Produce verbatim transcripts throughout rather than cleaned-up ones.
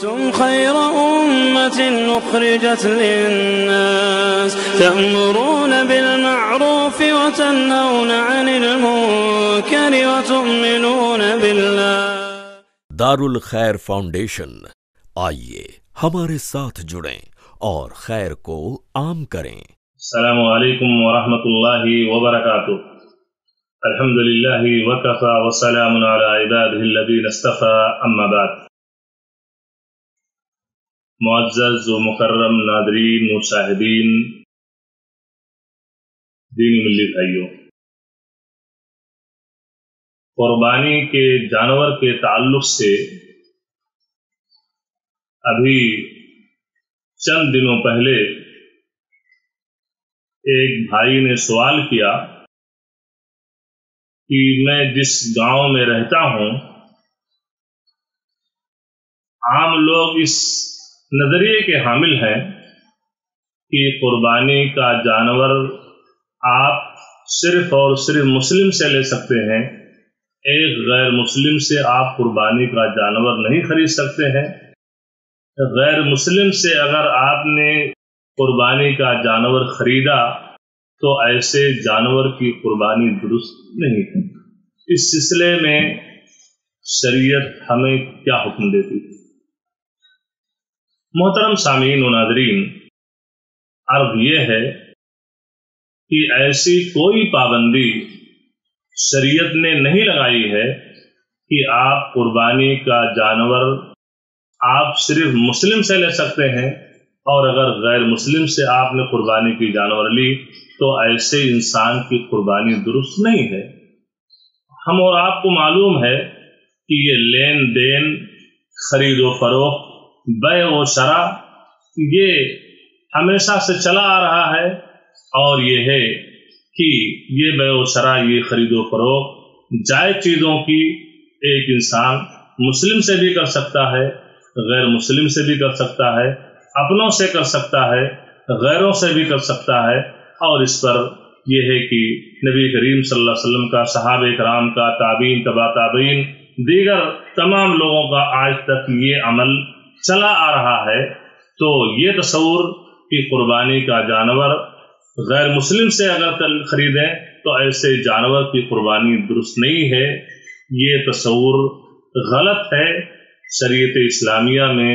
كنتم خير أمة أخرجت للناس تأمرون بالمعروف وتنهون عن المنكر وتؤمنون بالله। दारुल खैर फाउंडेशन, आइए हमारे साथ जुड़ें और खैर को आम करें। अस्सलामु अलैकुम व रहमतुल्लाहि व बरकातुहू। अल्हम्दुलिल्लाहि व कफा व सलामुन अला इबादिहि लज़ीना इस्तफा, अम्मा बाद। मुअज़्ज़ज़ व मुकर्रम नाज़रीन व शाहिदीन, दीनी मिल्ली भाइयों, कुर्बानी के जानवर के ताल्लुक से अभी चंद दिनों पहले एक भाई ने सवाल किया कि मैं जिस गांव में रहता हूं आम लोग इस नजरिए के हामिल हैं कि कुर्बानी का जानवर आप सिर्फ और सिर्फ मुस्लिम से ले सकते हैं, एक गैर मुस्लिम से आप कुर्बानी का जानवर नहीं खरीद सकते हैं। गैर मुस्लिम से अगर आपने कुर्बानी का जानवर खरीदा तो ऐसे जानवर की कुर्बानी दुरुस्त नहीं है। इस सिलसिले में शरीयत हमें क्या हुक्म देती है? मोहतरम सामीन व नाज़रीन, अर्थ ये है कि ऐसी कोई पाबंदी शरीयत ने नहीं लगाई है कि आप कुर्बानी का जानवर आप सिर्फ मुस्लिम से ले सकते हैं और अगर गैर मुस्लिम से आपने कुर्बानी की जानवर ली तो ऐसे इंसान की कुर्बानी दुरुस्त नहीं है। हम और आपको मालूम है कि ये लेन देन, खरीद व फरोख्त, बय व शरा, ये हमेशा से चला आ रहा है और ये है कि ये बय व शरा, ये खरीदो फरोख्त जायज चीज़ों की एक इंसान मुस्लिम से भी कर सकता है, गैर मुस्लिम से भी कर सकता है, अपनों से कर सकता है, गैरों से भी कर सकता है। और इस पर यह है कि नबी करीम सल्लल्लाहु अलैहि वसल्लम का, सहाबे कराम का, ताबीन तबा ताबीन, दीगर तमाम लोगों का आज तक ये अमल चला आ रहा है। तो ये तस्वूर कि कुर्बानी का जानवर गैर मुस्लिम से अगर कल खरीदें तो ऐसे जानवर की कुर्बानी दुरुस्त नहीं है, ये तस्वूर गलत है। शरीयत इस्लामिया में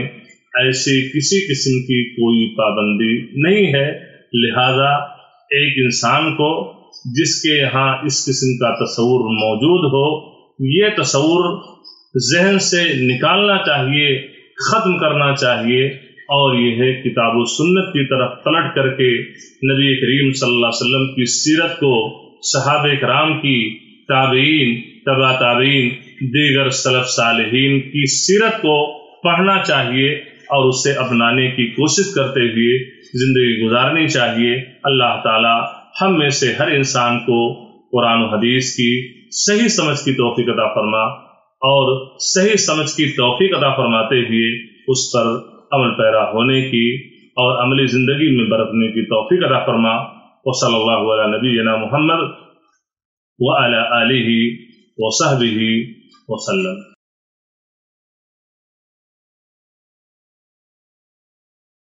ऐसी किसी किस्म की कोई पाबंदी नहीं है, लिहाजा एक इंसान को जिसके यहाँ इस किस्म का तस्वूर मौजूद हो, ये तस्वूर जहन से निकालना चाहिए, ख़त्म करना चाहिए। और यह है किताब व सुन्नत की तरफ पलट करके नबी करीम सल्लल्लाहु अलैहि वसल्लम की सीरत को, सहाबे कराम की, ताबीन तबा ताबीन, दीगर सलफ सालेहीन की सीरत को पढ़ना चाहिए और उसे अपनाने की कोशिश करते हुए ज़िंदगी गुजारनी चाहिए। अल्लाह ताला हम में से हर इंसान को कुरान और हदीस की सही समझ की तौफीक अता फरमा और सही समझ की तौफीक अता फरमाते हुए उस पर अमल पैरा होने की और अमली ज़िंदगी में बरतने की तौफीक अता फरमा। व सल्लल्लाहु अला नबीना मुहम्मद व अला आलिही व सहबिही व सल्लम।